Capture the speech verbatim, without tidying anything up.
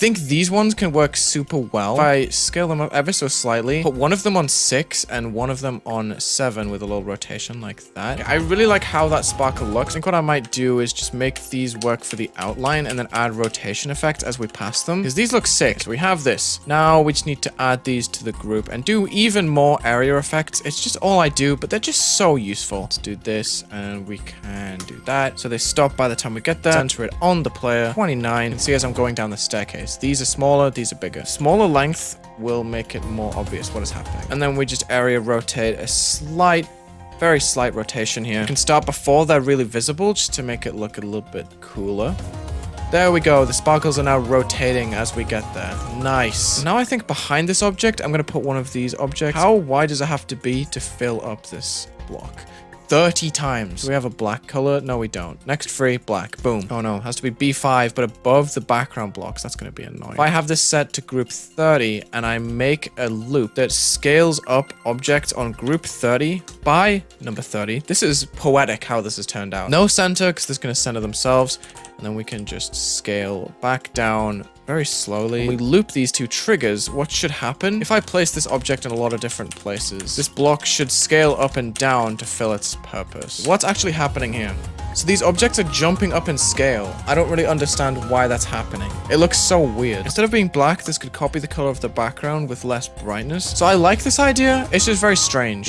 think these ones can work super well. If I scale them up ever so slightly, put one of them on six and one of them on seven with a little rotation like that. I really like how that sparkle looks. I think what I might do is just make these work for the outline and then add rotation effect as we pass them, because these look sick. So we have this. Now we just need to add these to the group and do even more area effects. It's just all I do, but they're just so useful. Let's do this and we can do that. So they stop by the time we get there. Center it on the player. twenty-nine. You can see as I'm going down the staircase. These are smaller, these are bigger. Smaller length will make it more obvious what is happening. And then we just area rotate a slight, very slight rotation here. You can start before they're really visible just to make it look a little bit cooler. There we go. The sparkles are now rotating as we get there. Nice. Now I think behind this object, I'm going to put one of these objects. How wide does it have to be to fill up this block? thirty times. Do we have a black color? No, we don't. Next free, black. Boom. Oh no, it has to be B five, but above the background blocks. That's going to be annoying. If I have this set to group thirty and I make a loop that scales up objects on group thirty by number thirty. This is poetic how this has turned out. No center, because this is going to center themselves. And then we can just scale back down very slowly. When we loop these two triggers, what should happen? If I place this object in a lot of different places, this block should scale up and down to fill its purpose. What's actually happening here? So these objects are jumping up in scale. I don't really understand why that's happening. It looks so weird. Instead of being black, this could copy the color of the background with less brightness. So I like this idea. It's just very strange.